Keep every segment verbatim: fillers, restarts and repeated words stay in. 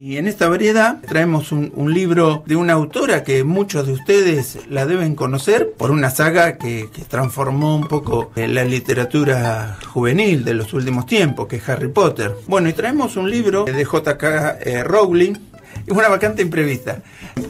Y en esta variedad traemos un, un libro de una autora que muchos de ustedes la deben conocer por una saga que, que transformó un poco la literatura juvenil de los últimos tiempos, que es Harry Potter. Bueno, y traemos un libro de J K Rowling, Una vacante imprevista.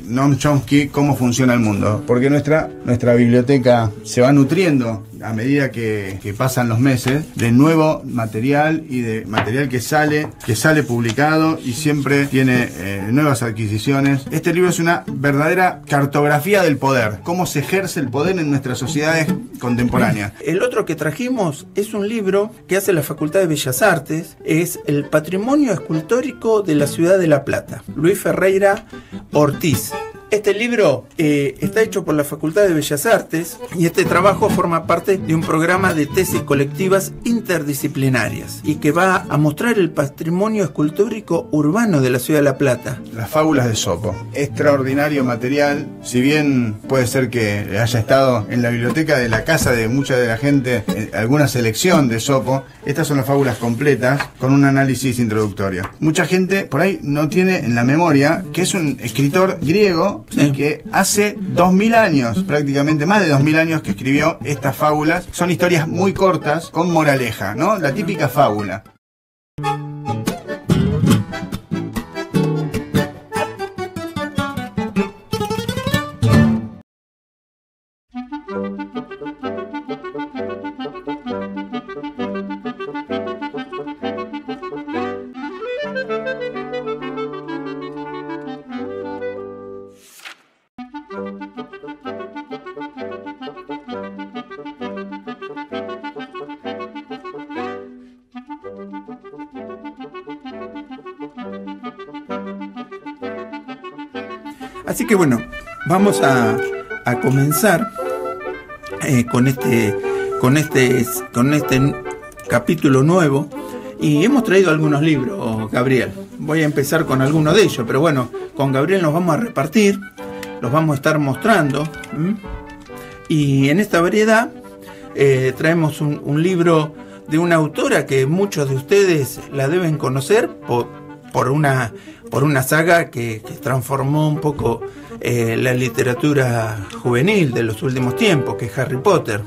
Noam Chomsky, Cómo funciona el mundo. Porque nuestra, nuestra biblioteca se va nutriendo a medida que, que pasan los meses de nuevo material y de material que sale, que sale publicado y siempre tiene eh, nuevas adquisiciones. Este libro es una verdadera cartografía del poder, cómo se ejerce el poder en nuestras sociedades contemporáneas. El otro que trajimos es un libro que hace la Facultad de Bellas Artes, es El patrimonio escultórico de la ciudad de La Plata, Luis Ferreyra Ortiz. Este libro eh, está hecho por la Facultad de Bellas Artes y este trabajo forma parte de un programa de tesis colectivas interdisciplinarias y que va a mostrar el patrimonio escultórico urbano de la ciudad de La Plata. Las fábulas de Esopo. Extraordinario material, si bien puede ser que haya estado en la biblioteca de la casa de mucha de la gente alguna selección de Esopo, estas son las fábulas completas con un análisis introductorio. Mucha gente por ahí no tiene en la memoria que es un escritor griego. Sí. Que hace dos mil años, prácticamente más de dos mil años que escribió estas fábulas. Son historias muy cortas, con moraleja, ¿no? La típica fábula. Así que bueno, vamos a, a comenzar eh, con este con este con este capítulo nuevo y hemos traído algunos libros, Gabriel. Voy a empezar con alguno de ellos, pero bueno, con Gabriel nos vamos a repartir, los vamos a estar mostrando. ¿Mm? Y en esta variedad eh, traemos un, un libro de una autora que muchos de ustedes la deben conocer por, por una por una saga que, que transformó un poco eh, la literatura juvenil de los últimos tiempos, que es Harry Potter.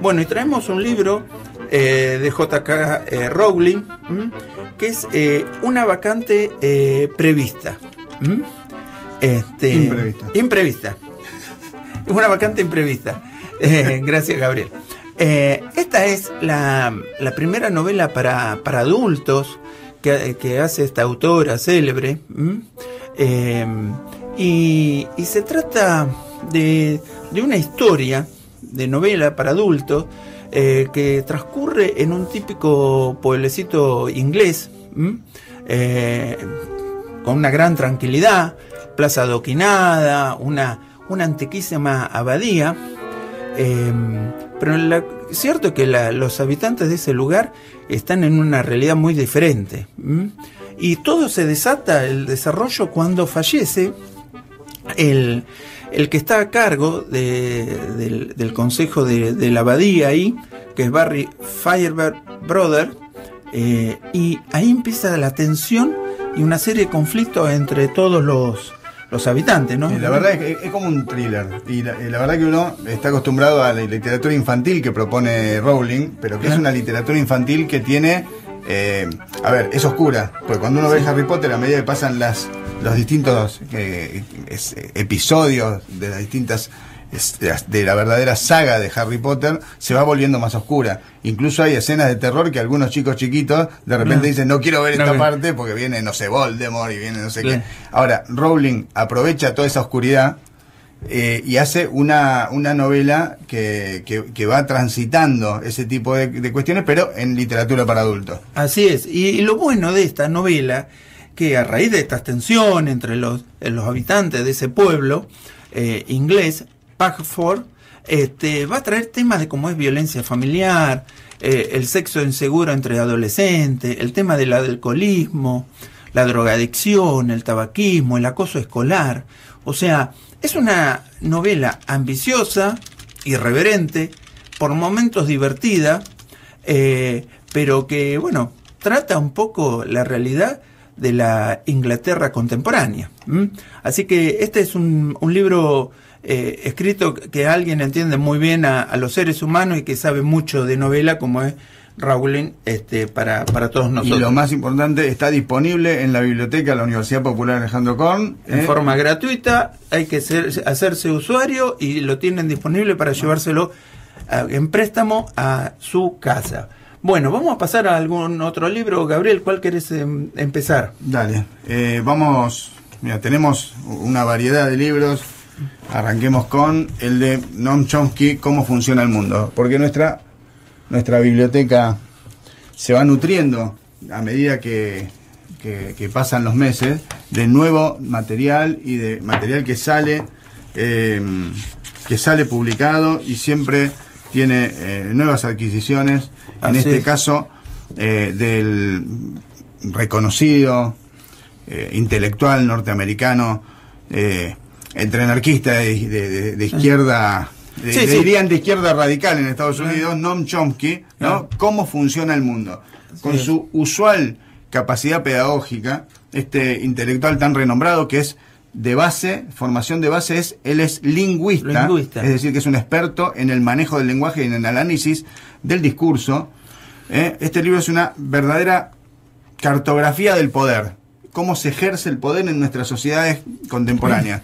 Bueno, y traemos un libro eh, de J K Eh, Rowling, ¿m? que es eh, Una vacante eh, prevista. Este, imprevista. Imprevista. Una vacante imprevista. Eh, gracias, Gabriel. Eh, esta es la, la primera novela para, para adultos Que, que hace esta autora célebre, eh, y, y se trata de, de una historia de novela para adultos eh, que transcurre en un típico pueblecito inglés, eh, con una gran tranquilidad, plaza adoquinada, una, una antiquísima abadía, eh, pero la, cierto que la, los habitantes de ese lugar están en una realidad muy diferente. ¿Mm? Y todo se desata el desarrollo cuando fallece el, el que está a cargo de, del, del consejo de, de la abadía ahí, que es Barry Firebird Brother, eh, y ahí empieza la tensión y una serie de conflictos entre todos los los habitantes, ¿no? La verdad es que es como un thriller y la, la verdad que uno está acostumbrado a la literatura infantil que propone Rowling, pero que es una literatura infantil que tiene, eh, a ver, es oscura, porque cuando uno sí. ve Harry Potter, a medida que pasan las, los distintos eh, es, episodios de las distintas de la verdadera saga de Harry Potter, se va volviendo más oscura. Incluso hay escenas de terror que algunos chicos chiquitos de repente no. dicen, no quiero ver esta no, parte porque viene, no sé, Voldemort y viene no sé bien. qué. Ahora, Rowling aprovecha toda esa oscuridad eh, y hace una, una novela que, que, que va transitando ese tipo de, de cuestiones, pero en literatura para adultos. Así es. Y, y lo bueno de esta novela, que a raíz de estas tensiones entre los, los habitantes de ese pueblo eh, inglés, Ford, este, va a traer temas de cómo es violencia familiar, eh, el sexo inseguro entre adolescentes, el tema del alcoholismo, la drogadicción, el tabaquismo, el acoso escolar. O sea, es una novela ambiciosa, irreverente, por momentos divertida, eh, pero que, bueno, trata un poco la realidad de la Inglaterra contemporánea. ¿Mm? Así que este es un, un libro eh, escrito que alguien entiende muy bien a, a los seres humanos y que sabe mucho de novela, como es Rowling, este, para, para todos nosotros. Y lo más importante, está disponible en la biblioteca de la Universidad Popular Alejandro Korn. En eh. forma gratuita, hay que ser, hacerse usuario, y lo tienen disponible para llevárselo a, en préstamo a su casa. Bueno, vamos a pasar a algún otro libro. Gabriel, ¿cuál querés em, empezar? Dale, eh, vamos, mira, tenemos una variedad de libros. Arranquemos con el de Noam Chomsky, Cómo funciona el mundo, porque nuestra... nuestra biblioteca se va nutriendo a medida que, que, que pasan los meses de nuevo material y de material que sale eh, que sale publicado y siempre tiene eh, nuevas adquisiciones. Así en este es. caso eh, del reconocido eh, intelectual norteamericano, eh, entre anarquista de, de, de izquierda. De, sí, sí. dirían de izquierda radical en Estados Unidos, Noam Chomsky, ¿no? Cómo funciona el mundo. Con su usual capacidad pedagógica, este intelectual tan renombrado que es de base, formación de base, es él es lingüista, lingüista. Es decir, que es un experto en el manejo del lenguaje y en el análisis del discurso. ¿eh? Este libro es una verdadera cartografía del poder, cómo se ejerce el poder en nuestras sociedades contemporáneas,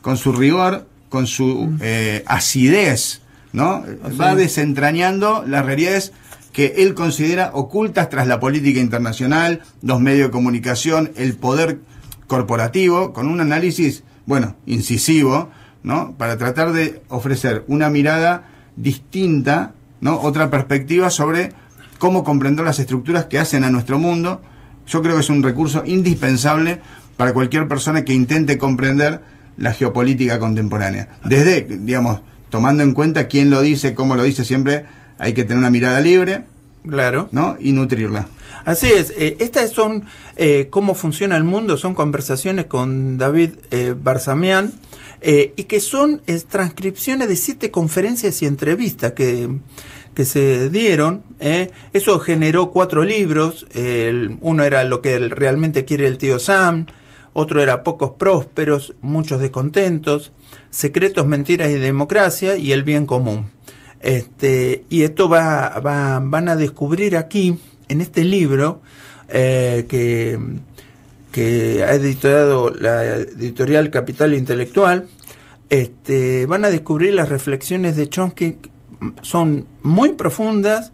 con su rigor, con su eh, acidez, ¿no? Va desentrañando las realidades que él considera ocultas tras la política internacional, los medios de comunicación, el poder corporativo, con un análisis, bueno, incisivo, ¿no? Para tratar de ofrecer una mirada distinta, ¿no? Otra perspectiva sobre cómo comprender las estructuras que hacen a nuestro mundo. Yo creo que es un recurso indispensable para cualquier persona que intente comprender la geopolítica contemporánea. Desde, digamos, tomando en cuenta quién lo dice, cómo lo dice, siempre hay que tener una mirada libre, claro, ¿no? Y nutrirla. Así es. Eh, estas son, eh, cómo funciona el mundo, son conversaciones con David eh, Barsamián, eh, y que son eh, transcripciones de siete conferencias y entrevistas que, que se dieron. Eh. Eso generó cuatro libros. Eh, el, uno era Lo que realmente quiere el tío Sam, otro era Pocos prósperos, muchos descontentos, Secretos, mentiras y democracia, y El bien común. Este, y esto va, va, van a descubrir aquí, en este libro, eh, que, que ha editado la editorial Capital Intelectual, este, van a descubrir las reflexiones de Chomsky, son muy profundas,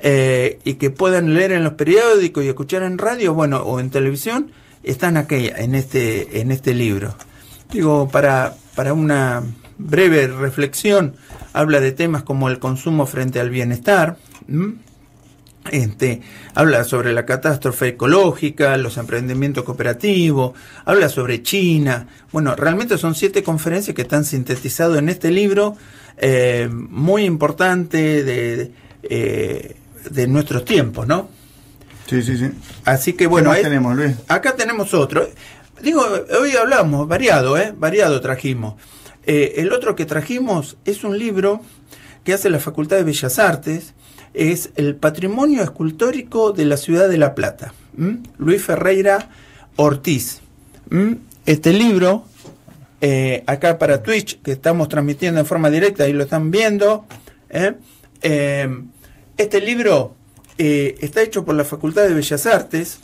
eh, y que puedan leer en los periódicos y escuchar en radio, bueno, o en televisión, están aquí en este en este libro. Digo, para, para una breve reflexión, habla de temas como el consumo frente al bienestar, este, habla sobre la catástrofe ecológica, los emprendimientos cooperativos, habla sobre China. Bueno, realmente son siete conferencias que están sintetizadas en este libro, eh, muy importante de, de, de nuestros tiempos, ¿no? Sí, sí, sí. Así que bueno, ¿Qué más eh, tenemos, Luis? Acá tenemos otro. Digo, hoy hablamos, variado, ¿eh? Variado trajimos. Eh, el otro que trajimos es un libro que hace la Facultad de Bellas Artes. Es El patrimonio escultórico de la ciudad de La Plata. ¿Mm? Luis Ferreyra Ortiz. ¿Mm? Este libro, eh, acá para Twitch, que estamos transmitiendo en forma directa, ahí lo están viendo. ¿eh? Eh, este libro... Eh, está hecho por la Facultad de Bellas Artes,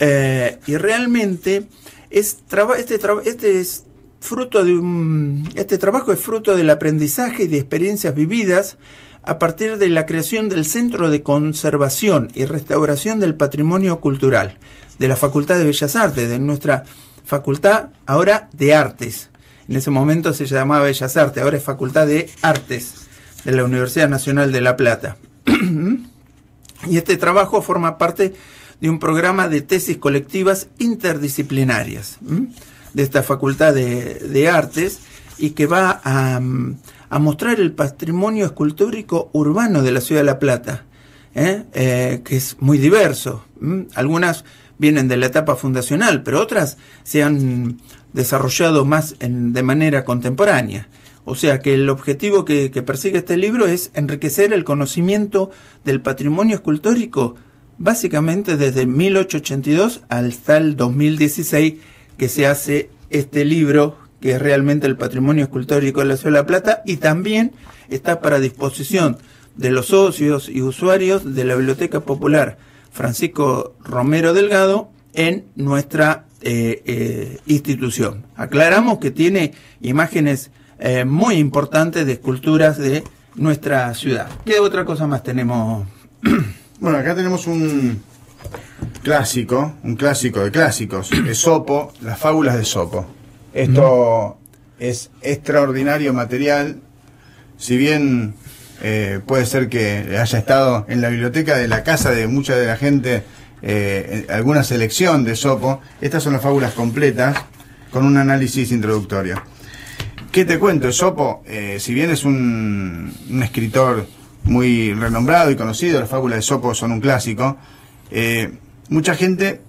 eh, y realmente es traba, este, traba, este, es fruto de un, este trabajo es fruto del aprendizaje y de experiencias vividas a partir de la creación del Centro de Conservación y Restauración del Patrimonio Cultural de la Facultad de Bellas Artes, de nuestra Facultad ahora de Artes. En ese momento se llamaba Bellas Artes, ahora es Facultad de Artes de la Universidad Nacional de La Plata. Y este trabajo forma parte de un programa de tesis colectivas interdisciplinarias, ¿m? de esta Facultad de, de Artes, y que va a, a mostrar el patrimonio escultórico urbano de la ciudad de La Plata, ¿eh? Eh, que es muy diverso. ¿M? Algunas vienen de la etapa fundacional, pero otras se han desarrollado más en, de manera contemporánea. O sea que el objetivo que, que persigue este libro es enriquecer el conocimiento del patrimonio escultórico básicamente desde mil ochocientos ochenta y dos hasta el dos mil dieciséis, que se hace este libro, que es realmente El patrimonio escultórico de la ciudad de La Plata, y también está para disposición de los socios y usuarios de la Biblioteca Popular Francisco Romero Delgado en nuestra eh, eh, institución. Aclaramos que tiene imágenes eh, muy importantes de esculturas de nuestra ciudad. ¿Qué otra cosa más tenemos? Bueno, acá tenemos un clásico, un clásico de clásicos, Esopo, las fábulas de Esopo. Esto mm. es extraordinario material, si bien eh, puede ser que haya estado en la biblioteca de la casa de mucha de la gente eh, alguna selección de Esopo, estas son las fábulas completas con un análisis introductorio. ¿Qué te cuento? Esopo, eh, si bien es un, un escritor muy renombrado y conocido, las fábulas de Esopo son un clásico, eh, mucha gente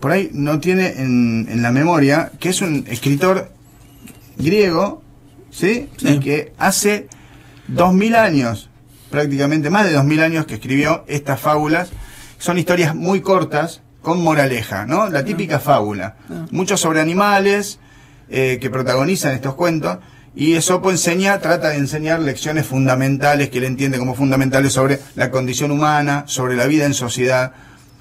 por ahí no tiene en, en la memoria que es un escritor griego, ¿sí? Sí. Y que hace dos mil años, prácticamente más de dos mil años que escribió estas fábulas. Son historias muy cortas, con moraleja, ¿no? La típica fábula. Muchos sobre animales Eh, que protagonizan estos cuentos, y Esopo enseña, trata de enseñar lecciones fundamentales que él entiende como fundamentales sobre la condición humana, sobre la vida en sociedad.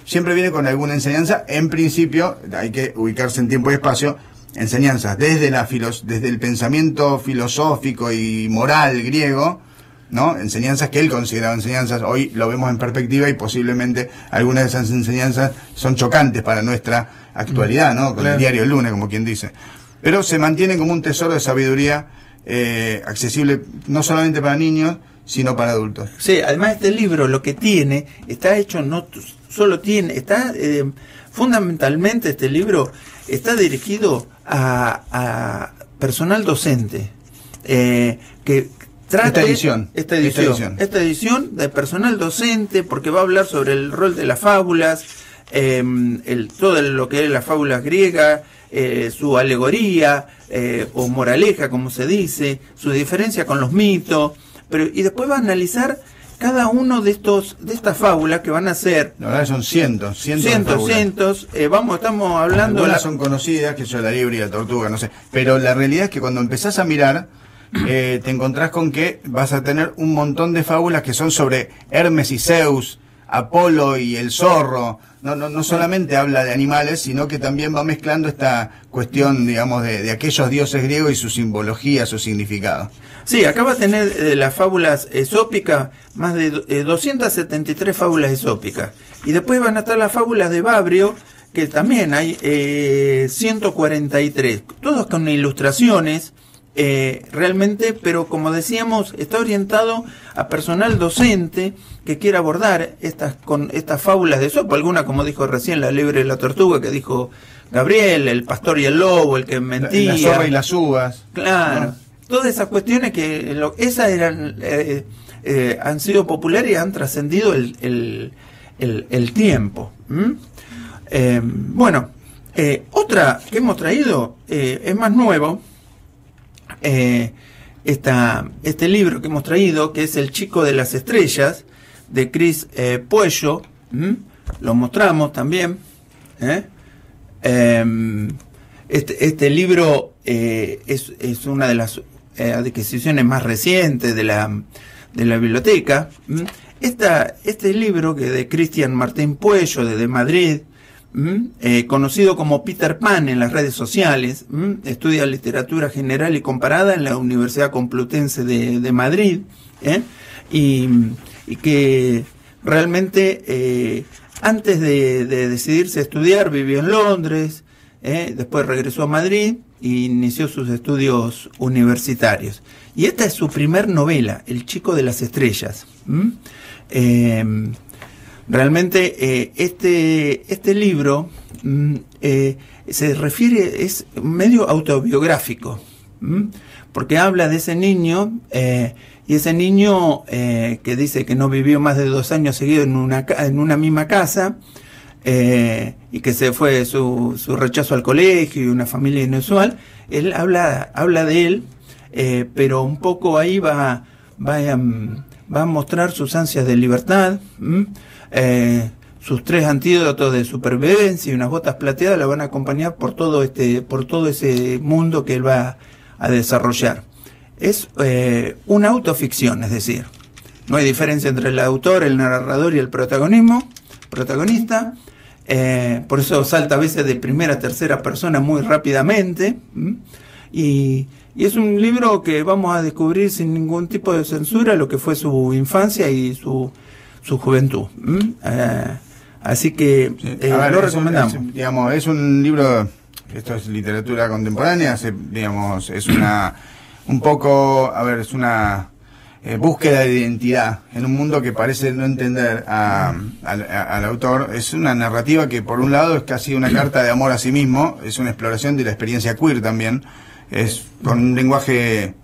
Siempre viene con alguna enseñanza, en principio, hay que ubicarse en tiempo y espacio, enseñanzas desde la filos desde el pensamiento filosófico y moral griego, ¿no? Enseñanzas que él consideraba enseñanzas, hoy lo vemos en perspectiva y posiblemente algunas de esas enseñanzas son chocantes para nuestra actualidad, ¿no? Con claro. El diario El Lunes, como quien dice. Pero se mantiene como un tesoro de sabiduría eh, accesible no solamente para niños, sino para adultos. Sí, además este libro lo que tiene, está hecho, no solo tiene, está eh, fundamentalmente este libro está dirigido a, a personal docente. Eh, que trate, esta, edición, esta, edición, esta edición. Esta edición de personal docente, porque va a hablar sobre el rol de las fábulas, eh, el, todo lo que es la fábula griega, Eh, su alegoría eh, o moraleja, como se dice, su diferencia con los mitos, pero y después va a analizar cada uno de estos de estas fábulas que van a ser. La verdad son cientos, cientos, cientos, cientos eh, vamos, estamos hablando. Algunas la... son conocidas, que son la liebre y la tortuga, no sé, pero la realidad es que cuando empezás a mirar eh, te encontrás con que vas a tener un montón de fábulas que son sobre Hermes y Zeus, Apolo y el zorro. No, no, no solamente habla de animales, sino que también va mezclando esta cuestión, digamos, de, de aquellos dioses griegos y su simbología, su significado. Sí, acá va a tener eh, las fábulas esópicas, más de eh, doscientas setenta y tres fábulas esópicas. Y después van a estar las fábulas de Babrio, que también hay eh, ciento cuarenta y tres, todas con ilustraciones. Eh, realmente, pero como decíamos, está orientado a personal docente que quiera abordar estas con estas fábulas de Esopo, alguna como dijo recién la liebre y la tortuga, que dijo Gabriel, el pastor y el lobo, el que mentía, la, la zorra y las uvas, claro, ¿no? Todas esas cuestiones que lo, esas eran eh, eh, han sido populares y han trascendido el, el, el, el tiempo. ¿Mm? Eh, bueno, eh, otra que hemos traído eh, es más nuevo. Eh, esta, este libro que hemos traído, que es El chico de las estrellas, de Chris eh, Pueyo. ¿Mm? Lo mostramos también. ¿Eh? Eh, este, este libro eh, es, es una de las eh, adquisiciones más recientes de la, de la biblioteca. ¿Mm? Esta, este libro, que de Cristian Martín Pueyo, desde Madrid, Eh, conocido como Peter Pan en las redes sociales, ¿m? Estudia literatura general y comparada en la Universidad Complutense de, de Madrid, ¿eh? y, y que realmente eh, antes de, de decidirse a estudiar vivió en Londres, ¿eh? Después regresó a Madrid e inició sus estudios universitarios. Y esta es su primer novela, El chico de las estrellas. Realmente eh, este este libro mm, eh, se refiere, es medio autobiográfico, ¿m? Porque habla de ese niño eh, y ese niño eh, que dice que no vivió más de dos años seguidos en una en una misma casa eh, y que se fue su, su rechazo al colegio y una familia inusual. Él habla habla de él, eh, pero un poco ahí va va a, va a mostrar sus ansias de libertad, ¿m? Eh, Sus tres antídotos de supervivencia y unas botas plateadas la van a acompañar por todo este, por todo ese mundo que él va a desarrollar. Es eh, una autoficción, es decir, no hay diferencia entre el autor, el narrador y el protagonismo, protagonista. Eh, por eso salta a veces de primera a tercera persona muy rápidamente. Y, y es un libro que vamos a descubrir sin ningún tipo de censura lo que fue su infancia y su, su juventud. Eh, así que eh, a ver, lo recomendamos. Es, es, digamos, es un libro, esto es literatura contemporánea, se, digamos, es una, un poco, a ver, es una... Eh, búsqueda de identidad en un mundo que parece no entender a, a, a, al autor. Es una narrativa que por un lado es casi una carta de amor a sí mismo, es una exploración de la experiencia queer también, es con un lenguaje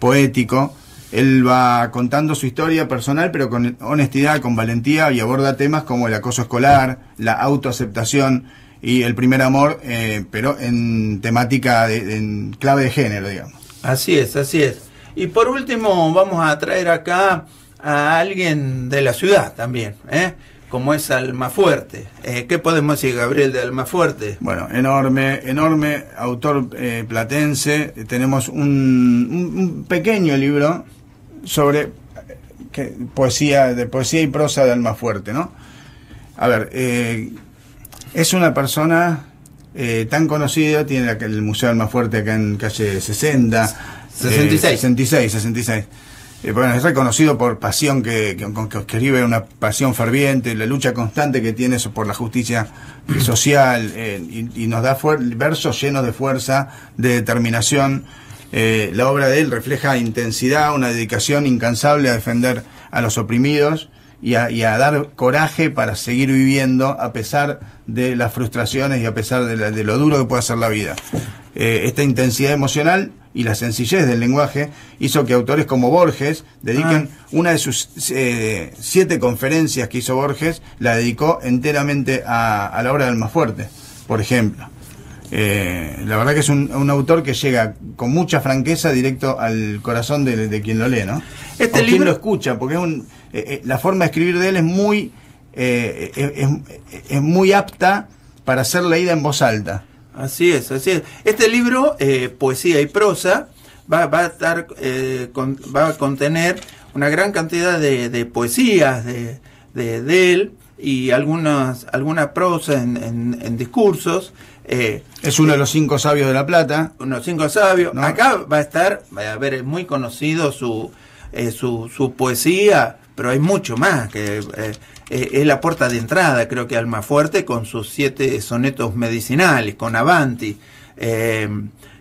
poético. Él va contando su historia personal pero con honestidad, con valentía, y aborda temas como el acoso escolar, la autoaceptación y el primer amor, eh, pero en temática, de, en clave de género, digamos. Así es, así es. Y por último vamos a traer acá a alguien de la ciudad también, ¿eh? Como es Almafuerte. Eh, ¿Qué podemos decir, Gabriel, de Almafuerte? Bueno, enorme, enorme autor eh, platense. Tenemos un, un, un pequeño libro sobre que, poesía, de poesía y prosa de Almafuerte, ¿no? A ver, eh, es una persona eh, tan conocida, tiene el Museo Almafuerte acá en calle sesenta. sesenta y seis. Eh, sesenta y seis, sesenta y seis. Eh, bueno, es reconocido por pasión, que, que, que escribe una pasión ferviente, la lucha constante que tiene por la justicia social, eh, y, y nos da versos llenos de fuerza, de determinación. Eh, la obra de él refleja intensidad, una dedicación incansable a defender a los oprimidos y a, y a dar coraje para seguir viviendo a pesar de las frustraciones y a pesar de, la, de lo duro que puede ser la vida. Eh, esta intensidad emocional y la sencillez del lenguaje hizo que autores como Borges dediquen ah. una de sus eh, siete conferencias que hizo Borges, la dedicó enteramente a, a la obra de Almafuerte, por ejemplo. Eh, la verdad que es un, un autor que llega con mucha franqueza directo al corazón de, de quien lo lee, ¿no? Este o libro... quien lo escucha, porque es un, eh, eh, la forma de escribir de él es muy, eh, es, es, es muy apta para ser leída en voz alta. Así es, así es. Este libro, eh, Poesía y prosa, va, va, a estar, eh, con, va a contener una gran cantidad de, de poesías de, de, de él y algunas alguna prosa en, en, en discursos. Eh, es uno eh, de los cinco sabios de La Plata. Uno de los cinco sabios. ¿No? Acá va a estar, va a ver, muy conocido su, eh, su, su poesía, pero hay mucho más que... Eh, es la puerta de entrada, creo que Almafuerte, con sus siete sonetos medicinales, con Avanti, eh,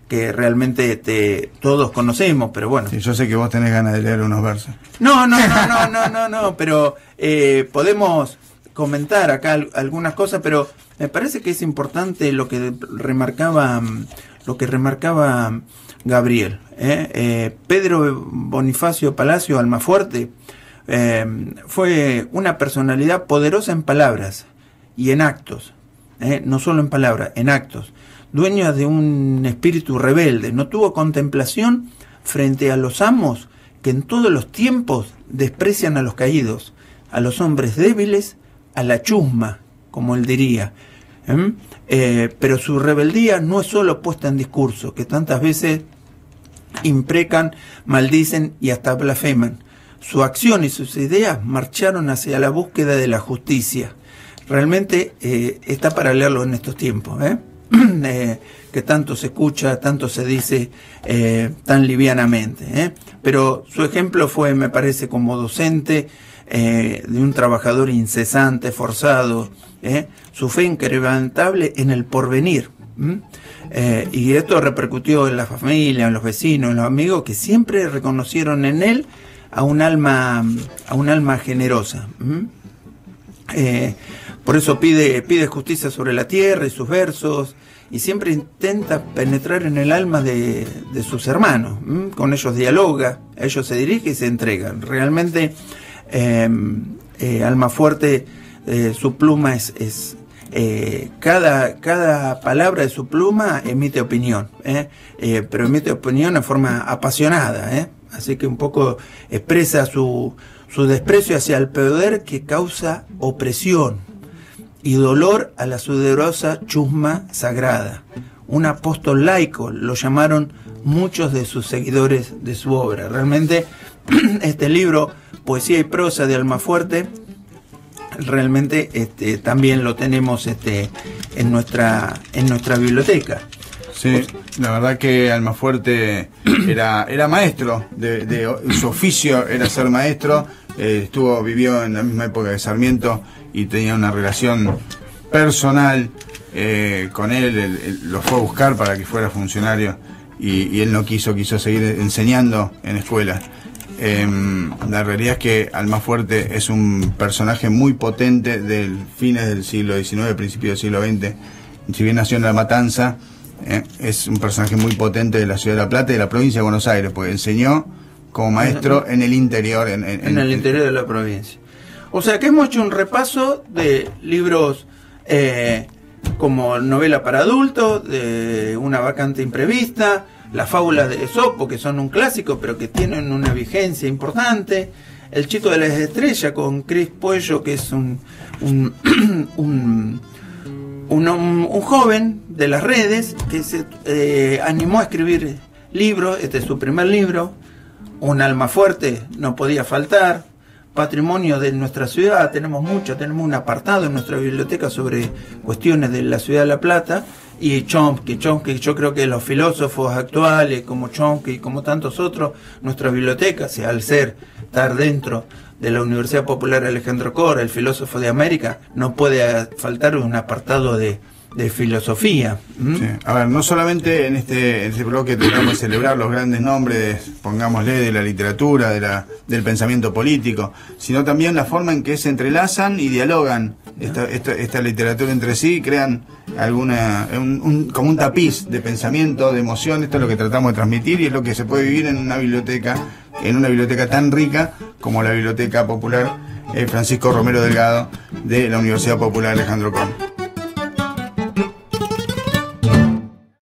que realmente te, todos conocemos, pero bueno. Sí, yo sé que vos tenés ganas de leer unos versos. No, no, no, no, no, no, no pero eh, podemos comentar acá algunas cosas, pero me parece que es importante lo que remarcaba, lo que remarcaba Gabriel. Eh, eh, Pedro Bonifacio Palacio Almafuerte, Eh, fue una personalidad poderosa en palabras y en actos, eh, no solo en palabras, en actos, dueña de un espíritu rebelde. No tuvo contemplación frente a los amos que en todos los tiempos desprecian a los caídos, a los hombres débiles, a la chusma, como él diría. ¿Eh? Eh, pero su rebeldía no es solo puesta en discurso, que tantas veces imprecan, maldicen y hasta blasfeman. Su acción y sus ideas marcharon hacia la búsqueda de la justicia. Realmente eh, está para leerlo en estos tiempos, ¿eh? eh, que tanto se escucha, tanto se dice, eh, tan livianamente. ¿eh? Pero su ejemplo fue, me parece, como docente, eh, de un trabajador incesante, esforzado, ¿eh? su fe inquebrantable en el porvenir. Eh, y esto repercutió en la familia, en los vecinos, en los amigos, que siempre reconocieron en él a un alma, a un alma generosa. ¿Mm? Eh, por eso pide, pide justicia sobre la tierra y sus versos, y siempre intenta penetrar en el alma de, de sus hermanos. ¿Mm? Con ellos dialoga, a ellos se dirige y se entrega. Realmente, eh, eh, Almafuerte, eh, su pluma es... es Eh, cada, cada palabra de su pluma emite opinión, ¿eh? Eh, pero emite opinión en forma apasionada, ¿eh? Así que un poco expresa su, su desprecio hacia el poder que causa opresión, y dolor a la sudorosa chusma sagrada. Un apóstol laico, lo llamaron muchos de sus seguidores de su obra. Realmente este libro, Poesía y prosa de Almafuerte, realmente este, también lo tenemos este, en, nuestra, en nuestra biblioteca. Sí, la verdad que Almafuerte era, era maestro, de, de, su oficio era ser maestro, eh, estuvo vivió en la misma época de Sarmiento y tenía una relación personal eh, con él, él, él lo fue a buscar para que fuera funcionario y, y él no quiso, quiso seguir enseñando en escuelas. Eh, la realidad es que Almafuerte es un personaje muy potente del fines del siglo diecinueve, principio del siglo veinte, si bien nació en La Matanza, eh, es un personaje muy potente de la ciudad de La Plata y de la provincia de Buenos Aires, porque enseñó como maestro en el interior. En, en, en, en el interior de la provincia. O sea que hemos hecho un repaso de libros eh, como novela para adultos, de Una vacante imprevista, las fábulas de Esopo, que son un clásico pero que tienen una vigencia importante, El chico de las estrellas con Chris Pueyo, que es un un, un, un, un un joven de las redes que se eh, animó a escribir libros. Este es su primer libro. Un Almafuerte no podía faltar. Patrimonio de nuestra ciudad, tenemos mucho, tenemos un apartado en nuestra biblioteca sobre cuestiones de la ciudad de La Plata. Y Chomsky, Chomsky, yo creo que los filósofos actuales como Chomsky y como tantos otros, nuestra biblioteca, al ser estar dentro de la Universidad Popular Alejandro Korn, el filósofo de América, no puede faltar un apartado de, de filosofía. ¿Mm? Sí. A ver, no solamente en este, en este bloque tratamos de celebrar los grandes nombres, pongámosle, de la literatura, de la, del pensamiento político, sino también la forma en que se entrelazan y dialogan esta, esta, esta literatura entre sí y crean alguna un, un, como un tapiz de pensamiento, de emoción. Esto es lo que tratamos de transmitir y es lo que se puede vivir en una biblioteca, en una biblioteca tan rica como la Biblioteca Popular eh, Francisco Romero Delgado de la Universidad Popular Alejandro Korn.